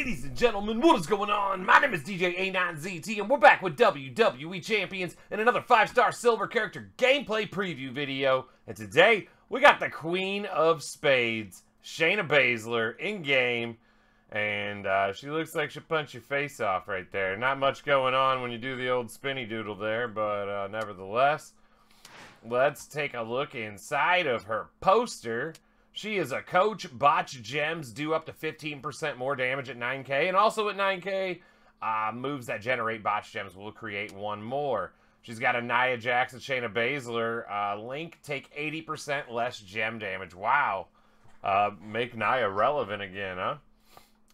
Ladies and gentlemen, what is going on? My name is DJ A9ZT, and we're back with WWE Champions and another 5-star silver character gameplay preview video. And today, we got the Queen of Spades, Shayna Baszler, in-game. And she looks like she'll punch your face off right there. Not much going on when you do the old spinny doodle there, but nevertheless, let's take a look inside of her poster. She is a coach. Botch gems do up to 15% more damage at 9K. And also at 9K, moves that generate botch gems will create one more. She's got a Nia Jax and Shayna Baszler link. Take 80% less gem damage. Wow. Make Nia relevant again, huh?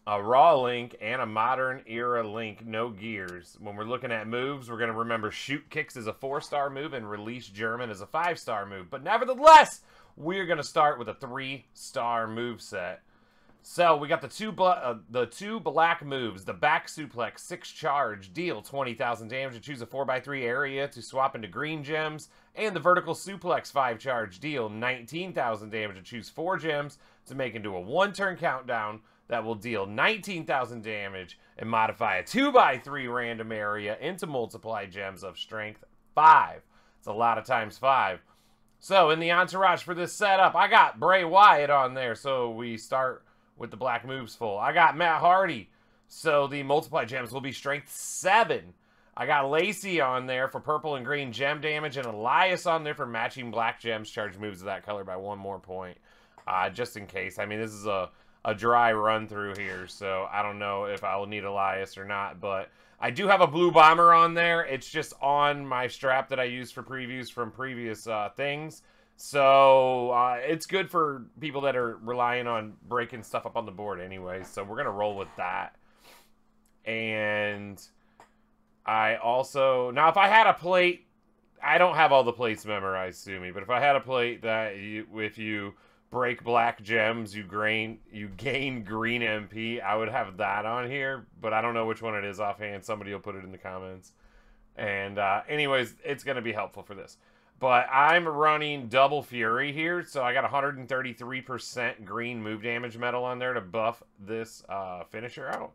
A raw link and a modern era link. No gears. When we're looking at moves, we're going to remember shoot kicks is a 4-star move and release German is a 5-star move. But nevertheless, we're going to start with a 3-star moveset. So, we got the two black moves. The back suplex, 6 charge, deal 20,000 damage and choose a 4x3 area to swap into green gems. And the vertical suplex, 5 charge, deal 19,000 damage and choose 4 gems to make into a 1-turn countdown that will deal 19,000 damage and modify a 2x3 random area into multiply gems of strength 5. It's a lot of times 5. So, in the entourage for this setup, I got Bray Wyatt on there, so we start with the black moves full. I got Matt Hardy, so the multiply gems will be strength 7. I got Lacey on there for purple and green gem damage, and Elias on there for matching black gems. Charge moves of that color by 1 more point, just in case. I mean, this is a dry run through here, so I don't know if I'll need Elias or not, but I do have a blue bomber on there. It's just on my strap that I use for previews from previous things. So it's good for people that are relying on breaking stuff up on the board anyway. So we're going to roll with that. And I also... Now, if I had a plate... I don't have all the plates memorized to me. But if I had a plate that if you break black gems, you gain green MP, I would have that on here, but I don't know which one it is offhand. Somebody will put it in the comments. And anyways, it's going to be helpful for this. But I'm running double fury here, so I got 133% green move damage metal on there to buff this finisher out.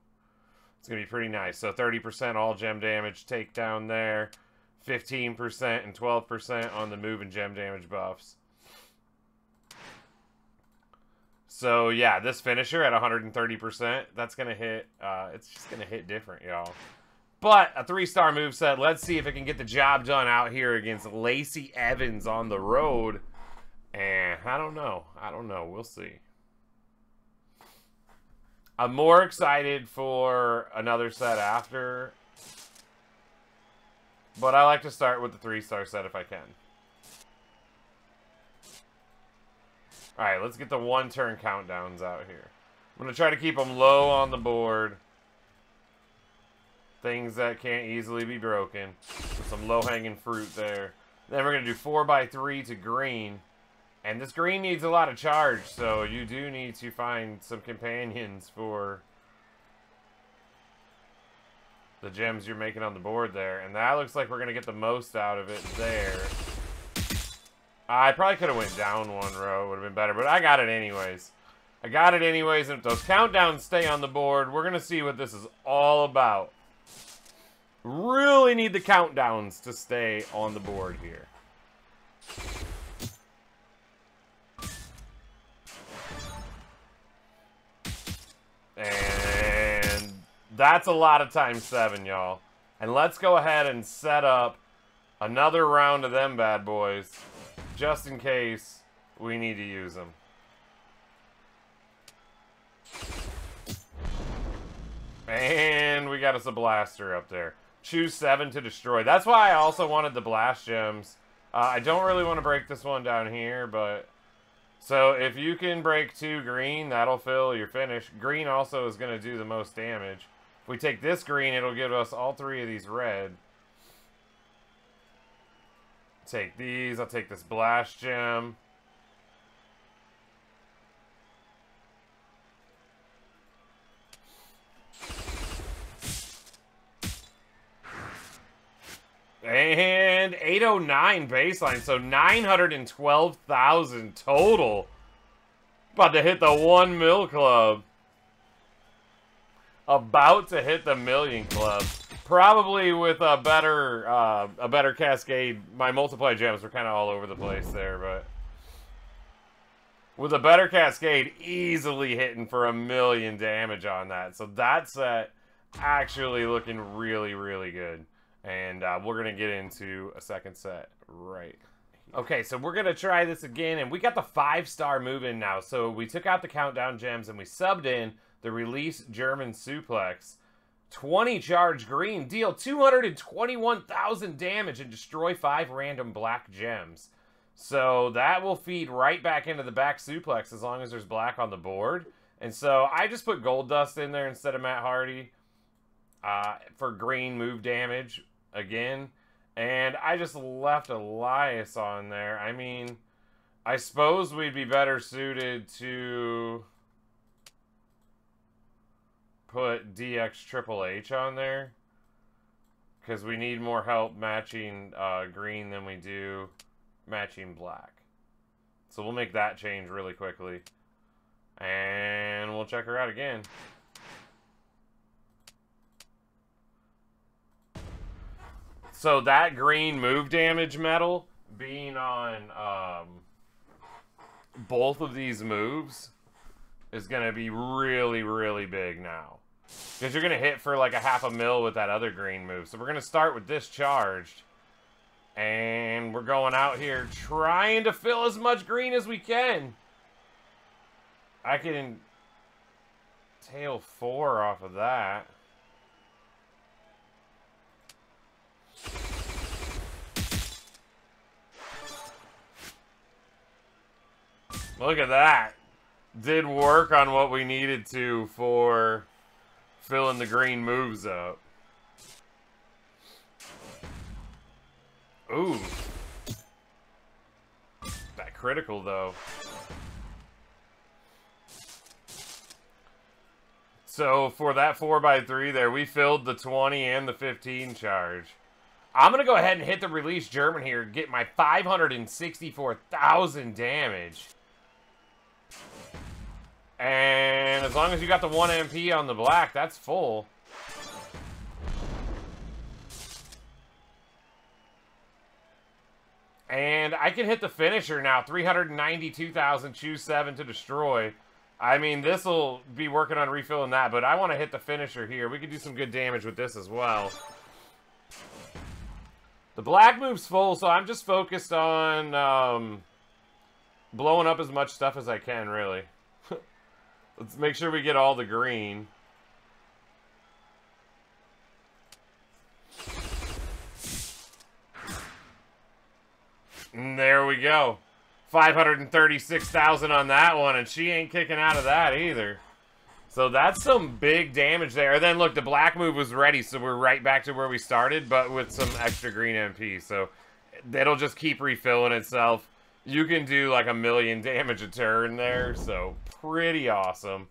It's going to be pretty nice. So 30% all gem damage takedown there, 15% and 12% on the move and gem damage buffs. So, yeah, this finisher at 130%, that's going to hit, it's just going to hit different, y'all. But a 3-star moveset, let's see if it can get the job done out here against Lacey Evans on the road. And I don't know, we'll see. I'm more excited for another set after. But I like to start with the 3-star set if I can. Alright, let's get the 1-turn countdowns out here. I'm going to try to keep them low on the board. Things that can't easily be broken. With some low-hanging fruit there. Then we're going to do 4x3 to green. And this green needs a lot of charge, so you do need to find some companions for the gems you're making on the board there. And that looks like we're going to get the most out of it there. I probably could have went down 1 row. It would have been better, but I got it anyways. And if those countdowns stay on the board, we're going to see what this is all about. Really need the countdowns to stay on the board here. And that's a lot of times 7, y'all. And let's go ahead and set up another round of them bad boys, just in case we need to use them. And we got us a blaster up there. Choose 7 to destroy. That's why I also wanted the blast gems. I don't really want to break this one down here, but... So if you can break 2 green, that'll fill your finish. Green also is going to do the most damage. If we take this green, it'll give us all 3 of these red. Take these. I'll take this blast gem. And 809 baseline, so 912,000 total. About to hit the 1 mil club. about to hit the million club. Probably with a better cascade. My multiply gems were kind of all over the place there, but with a better cascade, easily hitting for 1 million damage on that. So that set actually looking really, really good. And we're going to get into a second set right here. Okay, so we're going to try this again. And we got the 5-star move in now. So we took out the countdown gems and we subbed in the release German suplex. 20 charge green, deal 221,000 damage and destroy 5 random black gems. So that will feed right back into the back suplex as long as there's black on the board. And so I just put Goldust in there instead of Matt Hardy for green move damage again. And I just left Elias on there. I mean, I suppose we'd be better suited to put DX Triple H on there, because we need more help matching green than we do matching black. So we'll make that change really quickly. And we'll check her out again. So that green move damage metal being on both of these moves is going to be really, really big now. Because you're going to hit for like a 500,000 with that other green move. So we're going to start with this charged. And we're going out here trying to fill as much green as we can. I can tail 4 off of that. Look at that. Did work on what we needed to for filling the green moves up. Ooh. That critical, though. So, for that 4x3 there, we filled the 20 and the 15 charge. I'm going to go ahead and hit the release German here and get my 564,000 damage. And as long as you got the 1 MP on the black, that's full. And I can hit the finisher now. 392,000, choose 7 to destroy. I mean, this will be working on refilling that, but I want to hit the finisher here. We could do some good damage with this as well. The black move's full, so I'm just focused on blowing up as much stuff as I can, really. Let's make sure we get all the green. And there we go. 536,000 on that one, and she ain't kicking out of that either. So that's some big damage there. And then, look, the black move was ready, so we're right back to where we started, but with some extra green MP. So it'll just keep refilling itself. You can do like 1 million damage a turn there, so pretty awesome.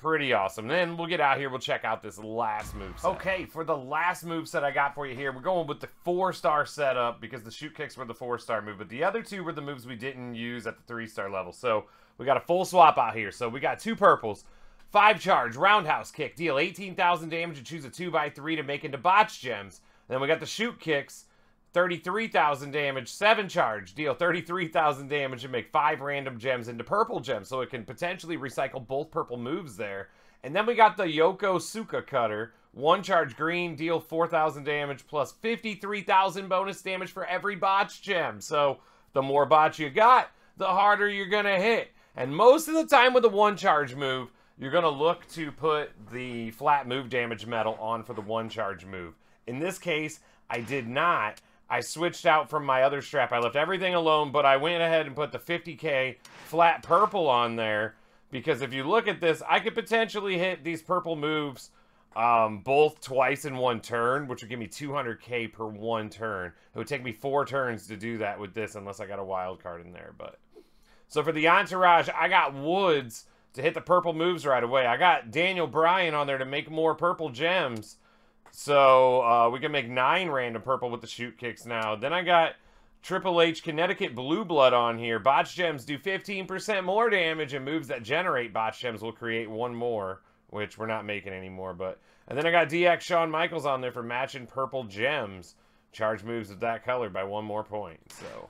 Pretty awesome. Then we'll get out here, we'll check out this last moveset. Okay, for the last moveset I got for you here, we're going with the 4-star setup because the shoot kicks were the 4-star move, but the other two were the moves we didn't use at the 3-star level. So we got a full swap out here. So we got 2 purples, 5 charge, roundhouse kick, deal 18,000 damage and choose a 2x3 to make into botch gems. And then we got the shoot kicks. 33,000 damage, 7 charge, deal 33,000 damage and make 5 random gems into purple gems, so it can potentially recycle both purple moves there. And then we got the Yokosuka cutter, 1 charge green, deal 4,000 damage plus 53,000 bonus damage for every botch gem. So the more botch you got, the harder you're gonna hit. And most of the time with the 1 charge move, you're gonna look to put the flat move damage metal on for the 1 charge move. In this case, I did not. I switched out from my other strap. I left everything alone, but I went ahead and put the 50K flat purple on there because if you look at this, I could potentially hit these purple moves both twice in 1 turn, which would give me 200K per 1 turn. It would take me 4 turns to do that with this unless I got a wild card in there. But so for the entourage, I got Woods to hit the purple moves right away. I got Daniel Bryan on there to make more purple gems. So we can make 9 random purple with the shoot kicks now. Then I got Triple H Connecticut Blue Blood on here. Botch gems do 15% more damage and moves that generate botch gems will create 1 more which we're not making anymore. But and then I got DX Shawn Michaels on there for matching purple gems. Charge moves of that color by 1 more point. So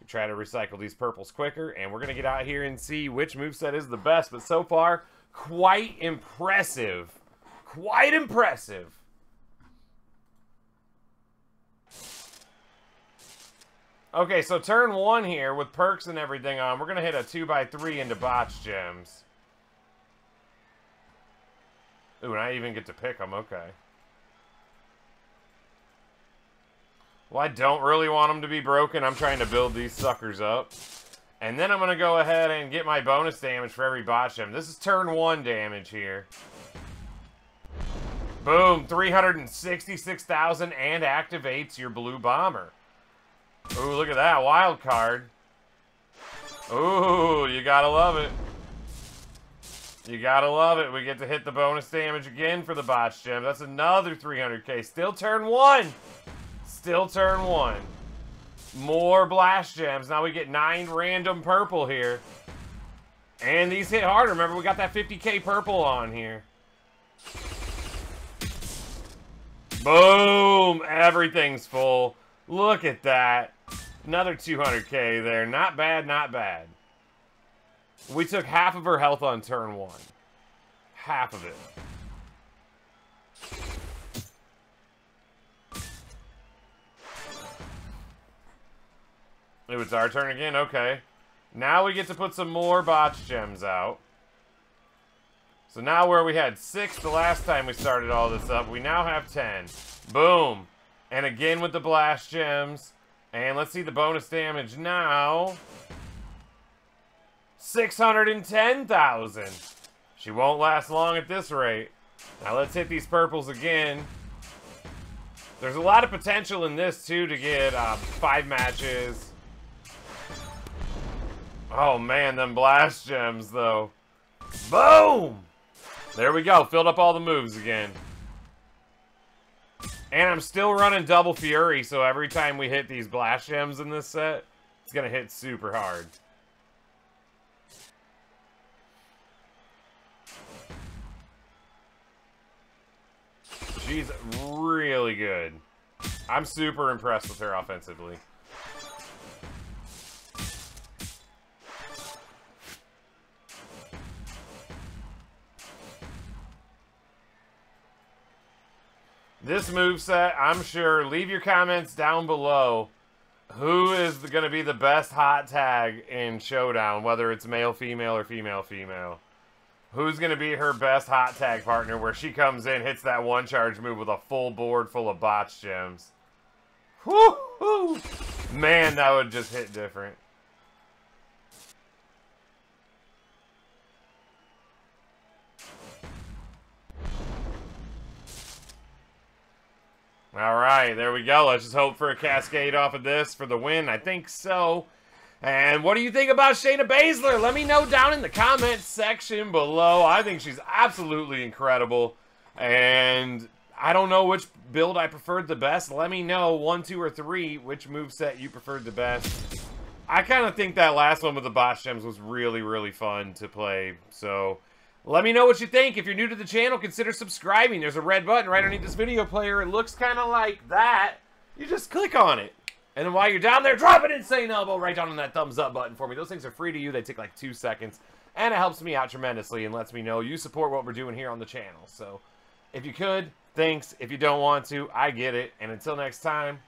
we try to recycle these purples quicker, and we're gonna get out here and see which moveset is the best. But so far, quite impressive. Quite impressive. Okay, so turn 1 here with perks and everything on. We're gonna hit a 2x3 into botch gems. Ooh, and I even get to pick them. Okay. Well, I don't really want them to be broken. I'm trying to build these suckers up. And then I'm gonna go ahead and get my bonus damage for every botch gem. This is turn 1 damage here. Boom, 366,000 and activates your blue bomber. Ooh, look at that, wild card. Ooh, you gotta love it. You gotta love it. We get to hit the bonus damage again for the botch gem. That's another 300k. Still turn 1. Still turn 1. More blast gems. Now we get 9 random purple here. And these hit harder. Remember, we got that 50k purple on here. Boom! Everything's full. Look at that. Another 200k there. Not bad, not bad. We took half of her health on turn 1. Half of it. Ooh, it's our turn again? Okay. Now we get to put some more botch gems out. So now where we had 6 the last time we started all this up, we now have 10. Boom. And again with the blast gems. And let's see the bonus damage now. 610,000. She won't last long at this rate. Now let's hit these purples again. There's a lot of potential in this too to get 5 matches. Oh man, them blast gems though. Boom! There we go. Filled up all the moves again. And I'm still running double fury, so every time we hit these blast gems in this set, it's gonna hit super hard. She's really good. I'm super impressed with her offensively. This moveset, I'm sure, leave your comments down below. Who is going to be the best hot tag in Showdown, whether it's male, female, or female, female? Who's going to be her best hot tag partner where she comes in, hits that one charge move with a full board full of botch gems? Woo-hoo! Man, that would just hit different. Alright, there we go. Let's just hope for a cascade off of this for the win. I think so. And what do you think about Shayna Baszler? Let me know down in the comments section below. I think she's absolutely incredible. And I don't know which build I preferred the best. Let me know 1, 2, or 3 which moveset you preferred the best. I kind of think that last one with the botch gems was really, really fun to play. So let me know what you think. If you're new to the channel, consider subscribing. There's a red button right underneath this video player. It looks kind of like that. You just click on it. And then while you're down there, drop an insane elbow right down on that thumbs up button for me. Those things are free to you. They take like 2 seconds. And it helps me out tremendously and lets me know you support what we're doing here on the channel. So if you could, thanks. If you don't want to, I get it. And until next time.